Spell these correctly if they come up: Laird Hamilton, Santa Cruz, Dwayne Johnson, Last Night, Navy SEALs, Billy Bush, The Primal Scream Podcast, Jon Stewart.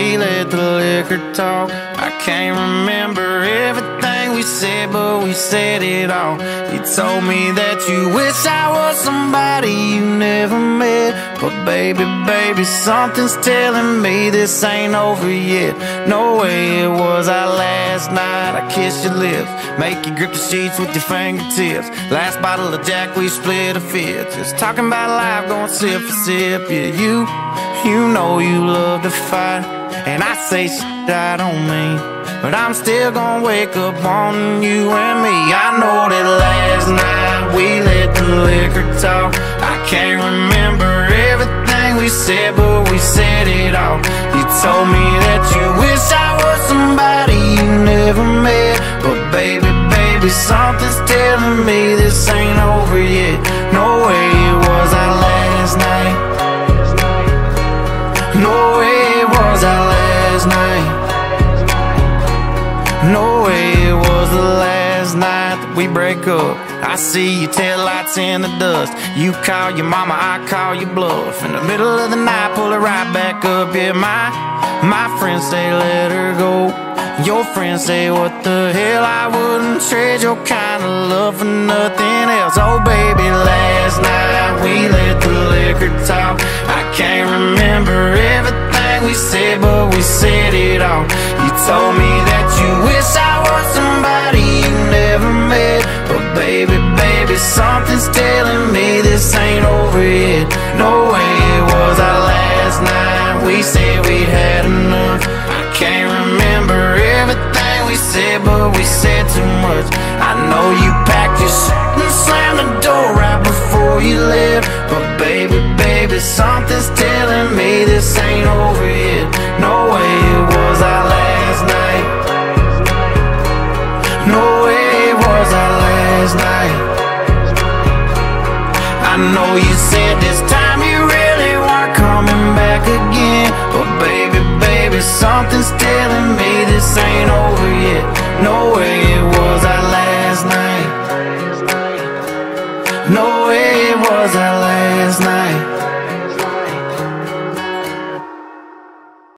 we let the liquor talk. I can't remember everything we said, but we said it all. You told me that you wish I was somebody you never met, but baby, baby, something's telling me this ain't over yet. No way it was our last night. I kissed your lips, make you grip the sheets with your fingertips. Last bottle of Jack, we split a fifth. Just talking about life, going sip for sip. Yeah, you know you love to fight, and I say shit I don't mean, but I'm still gonna wake up on you and me. I know that last night we let the liquor talk. I can't remember everything we said, but we said it all. You told me that you wish I was somebody you never met, but baby, baby, something's telling me this ain't over yet. No way it was our last night. No way it was our last night. No way it was the last night that we break up. I see your taillights in the dust. You call your mama, I call your bluff. In the middle of the night, pull it right back up. Yeah, my friends say let her go. Your friends say what the hell, I wouldn't trade your kind of love for nothing else. Oh baby, last night we let the liquor talk. I can't remember everything we said, but we said it all. You told me that you wish I was somebody you never met, but baby, baby, something's telling me this ain't over yet. No way it was our last night. We said we had enough. I can't remember everything we said, but we said too much. I know you packed your shit and slammed the door right before you left, but baby, baby, something's telling me this ain't over yet. No way it was our last night. No way it was our last night. I know you said this time you really weren't coming back again, but baby, baby, something's telling me this ain't over yet. No way it was our last night. No way it was our last night.